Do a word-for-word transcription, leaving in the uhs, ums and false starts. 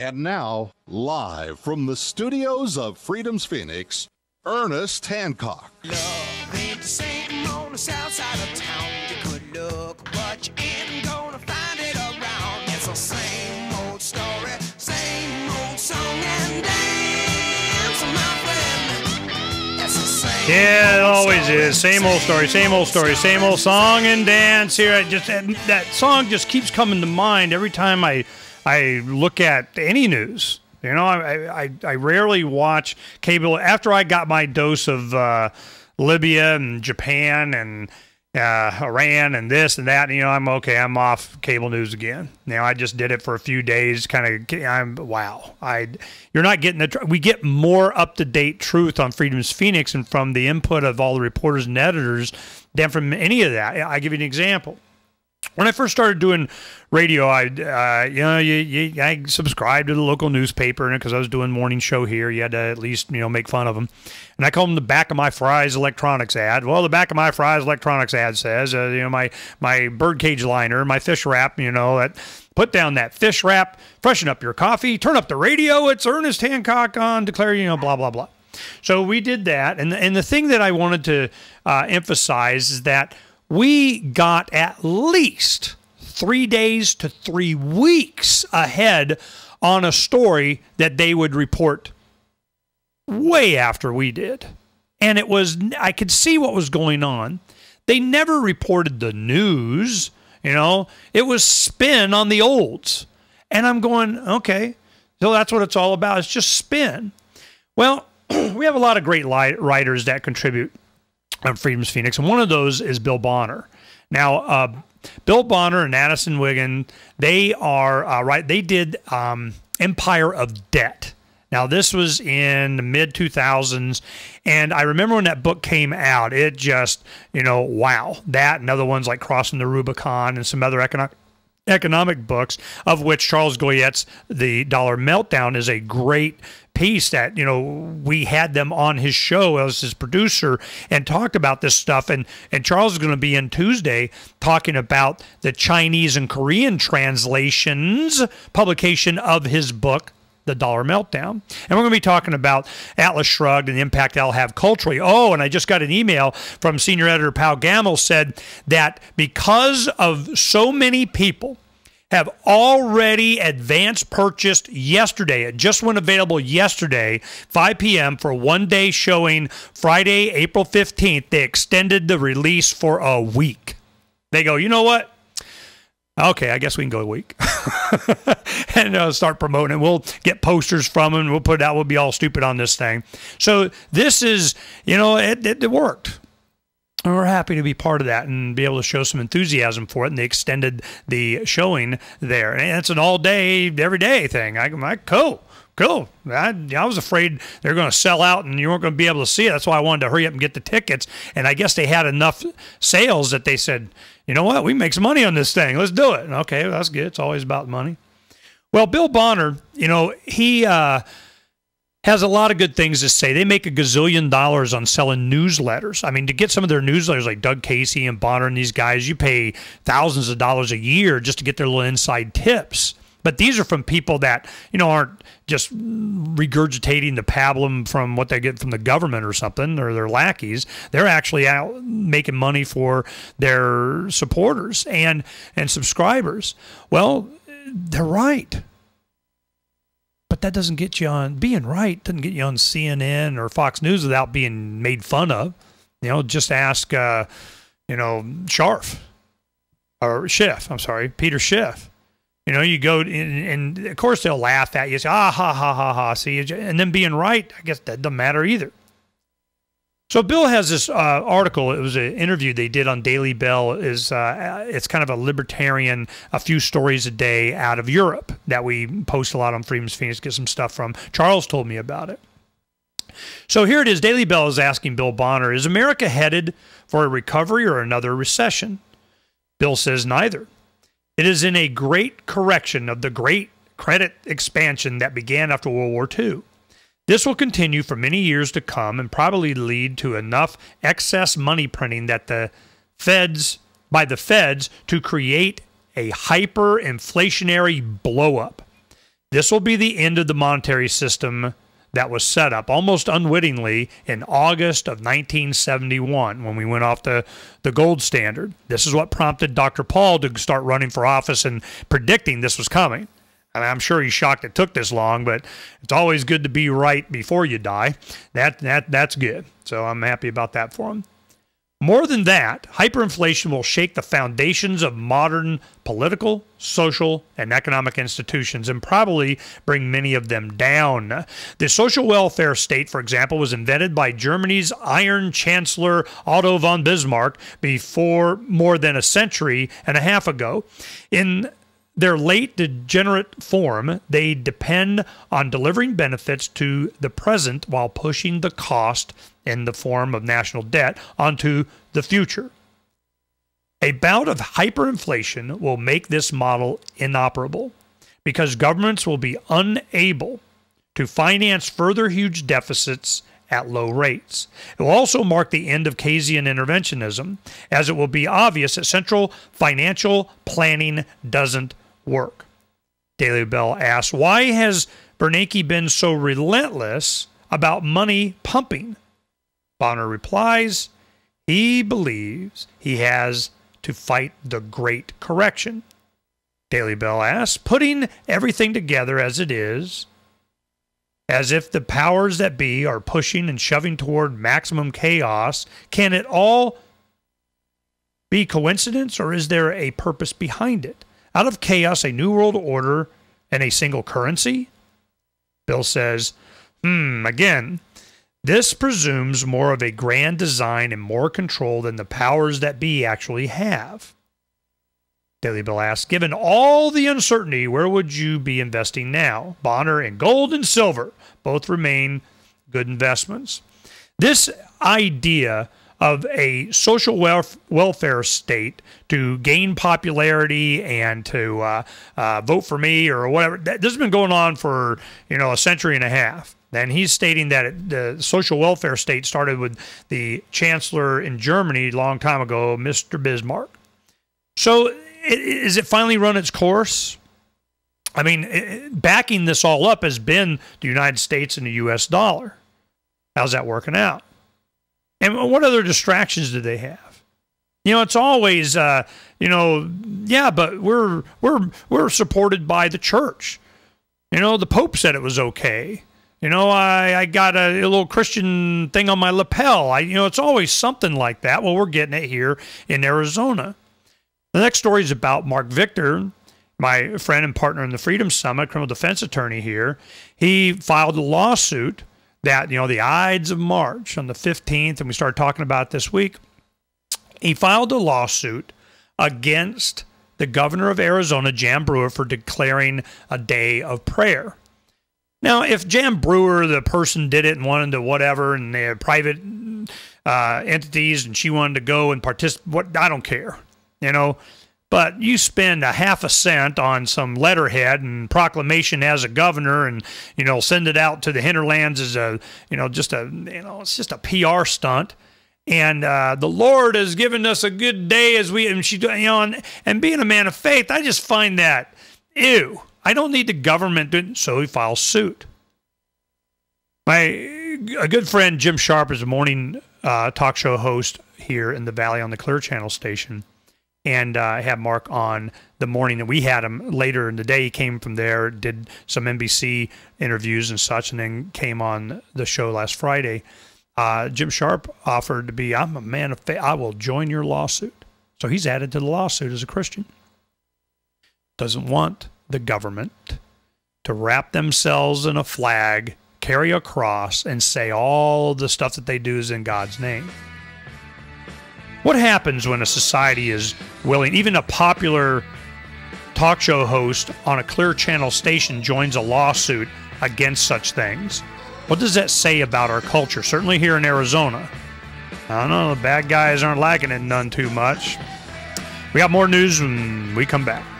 And now, live from the studios of Freedom's Phoenix, Ernest Hancock. Love ain't the same on the south side of town. You could look, but you ain't gonna find it around. It's the same old story, same old song and dance, my friend. It's the same Yeah, it always story, is. Same, same old story, same old story, same old song and dance. Here, I just that song just keeps coming to mind every time I... I look at any news. You know, I, I, I rarely watch cable. After I got my dose of uh, Libya and Japan and uh, Iran and this and that, and, you know, I'm okay. I'm off cable news again. You know, I just did it for a few days. Kind of, I'm wow. I you're not getting the. We get more up to date truth on Freedom's Phoenix and from the input of all the reporters and editors than from any of that. I give you an example. When I first started doing radio, I uh, you know you, you, I subscribed to the local newspaper, and because I was doing morning show here, you had to at least you know make fun of them. And I called them the back of my Fry's electronics ad. Well, the back of my Fry's electronics ad says, uh, you know, my my birdcage liner, my fish wrap, you know that. Put down that fish wrap, freshen up your coffee, turn up the radio. It's Ernest Hancock on Declare, you know, blah blah blah. So we did that, and and the thing that I wanted to uh, emphasize is that. We got at least three days to three weeks ahead on a story that they would report way after we did. And it was, I could see what was going on. They never reported the news, you know, it was spin on the olds. And I'm going, okay, so that's what it's all about. It's just spin. Well, we have a lot of great writers that contribute. I'm Freedom's Phoenix, and one of those is Bill Bonner. Now, uh, Bill Bonner and Addison Wiggin, they are uh, right. They did um, Empire of Debt. Now, this was in the mid two thousands, and I remember when that book came out. It just, you know, wow, that and other ones like Crossing the Rubicon and some other economic. economic books, of which Charles Goyette's The Dollar Meltdown is a great piece that, you know, we had them on his show as his producer and talked about this stuff. And, and Charles is going to be in Tuesday talking about the Chinese and Korean translations publication of his book, The Dollar Meltdown. And we're going to be talking about Atlas Shrugged and the impact that'll have culturally. Oh, and I just got an email from senior editor Paul Gamble said that because of so many people have already advance purchased yesterday. It just went available yesterday, five P M for one day showing Friday, April fifteenth. They extended the release for a week. They go, you know what? Okay, I guess we can go a week and uh, start promoting it. We'll get posters from them. We'll put it out. We'll be all stupid on this thing. So this is, you know, it, it, it worked. And we're happy to be part of that and be able to show some enthusiasm for it. And they extended the showing there. And it's an all-day, everyday thing. I'm like, cool, cool. I, I was afraid they were going to sell out and you weren't going to be able to see it. That's why I wanted to hurry up and get the tickets. And I guess they had enough sales that they said, you know what? We make some money on this thing. Let's do it. And okay, well, that's good. It's always about money. Well, Bill Bonner, you know, he uh, has a lot of good things to say. They make a gazillion dollars on selling newsletters. I mean, to get some of their newsletters like Doug Casey and Bonner and these guys, you pay thousands of dollars a year just to get their little inside tips. But these are from people that, you know, aren't just regurgitating the pablum from what they get from the government or something or their lackeys. They're actually out making money for their supporters and, and subscribers. Well, they're right. But that doesn't get you on, being right doesn't get you on C N N or Fox News without being made fun of. You know, just ask, uh, you know, Sharp or Schiff, I'm sorry, Peter Schiff. You know, you go, and, and of course they'll laugh at you. Say, ah, ha, ha, ha, ha. See, and then being right, I guess that doesn't matter either. So Bill has this uh, article. It was an interview they did on Daily Bell. Is uh, it's kind of a libertarian, a few stories a day out of Europe that we post a lot on Freedom's Phoenix. Get some stuff from. Charles told me about it. So here it is. Daily Bell is asking Bill Bonner, is America headed for a recovery or another recession? Bill says neither. It is in a great correction of the great credit expansion that began after World War Two. This will continue for many years to come and probably lead to enough excess money printing that the feds by the feds to create a hyperinflationary blow-up. This will be the end of the monetary system that was set up almost unwittingly in August of nineteen seventy-one when we went off the, the gold standard. This is what prompted Doctor Paul to start running for office and predicting this was coming. And I'm sure he's shocked it took this long, but it's always good to be right before you die. That, that, that's good. So I'm happy about that for him. More than that, hyperinflation will shake the foundations of modern political, social, and economic institutions and probably bring many of them down. The social welfare state, for example, was invented by Germany's Iron Chancellor Otto von Bismarck before more than a century and a half ago. In their late degenerate form, they depend on delivering benefits to the present while pushing the cost in the form of national debt onto the future. A bout of hyperinflation will make this model inoperable because governments will be unable to finance further huge deficits at low rates. It will also mark the end of Keynesian interventionism, as it will be obvious that central financial planning doesn't work. Daily Bell asks, why has Bernanke been so relentless about money pumping? Bonner replies, he believes he has to fight the great correction. Daily Bell asks, putting everything together as it is, as if the powers that be are pushing and shoving toward maximum chaos, can it all be coincidence or is there a purpose behind it? Out of chaos, a new world order and a single currency? Bill says, hmm, again, this presumes more of a grand design and more control than the powers that be actually have. Daily Bell asks, given all the uncertainty, where would you be investing now? Bonner in gold and silver both remain good investments. This idea of a social welf welfare state to gain popularity and to uh, uh, vote for me or whatever, that, this has been going on for, you know, a century and a half. And he's stating that the social welfare state started with the chancellor in Germany a long time ago, Mister Bismarck. So is it finally run its course? I mean, backing this all up has been the United States and the U S dollar. How's that working out? And what other distractions do they have? You know, it's always, uh, you know, yeah, but we're, we're, we're supported by the church. You know, the Pope said it was okay. You know, I, I got a, a little Christian thing on my lapel. I, you know, it's always something like that. Well, we're getting it here in Arizona. The next story is about Mark Victor, my friend and partner in the Freedom Summit, criminal defense attorney here. He filed a lawsuit that, you know, the Ides of March on the fifteenth, and we started talking about it this week. He filed a lawsuit against the governor of Arizona, Jan Brewer, for declaring a day of prayer. Now, if Jan Brewer, the person, did it and wanted to whatever, and they had private uh, entities, and she wanted to go and participate, what, I don't care, you know. But you spend a half a cent on some letterhead and proclamation as a governor, and you know, send it out to the hinterlands as a, you know, just a, you know, it's just a P R stunt. And uh, the Lord has given us a good day as we, and she, you know, and, and being a man of faith, I just find that ew. I don't need the government doing, so he files suit. My a good friend, Jim Sharp, is a morning uh, talk show host here in the Valley on the Clear Channel station. And uh, I had Mark on the morning that we had him later in the day. He came from there, did some N B C interviews and such, and then came on the show last Friday. Uh, Jim Sharp offered to be, I'm a man of faith. I will join your lawsuit. So he's added to the lawsuit as a Christian. Doesn't want the government to wrap themselves in a flag, carry a cross, and say all the stuff that they do is in God's name. What happens when a society is willing, even a popular talk show host on a Clear Channel station joins a lawsuit against such things? What does that say about our culture? Certainly here in Arizona. I don't know, the bad guys aren't liking it none too much. We got more news when we come back.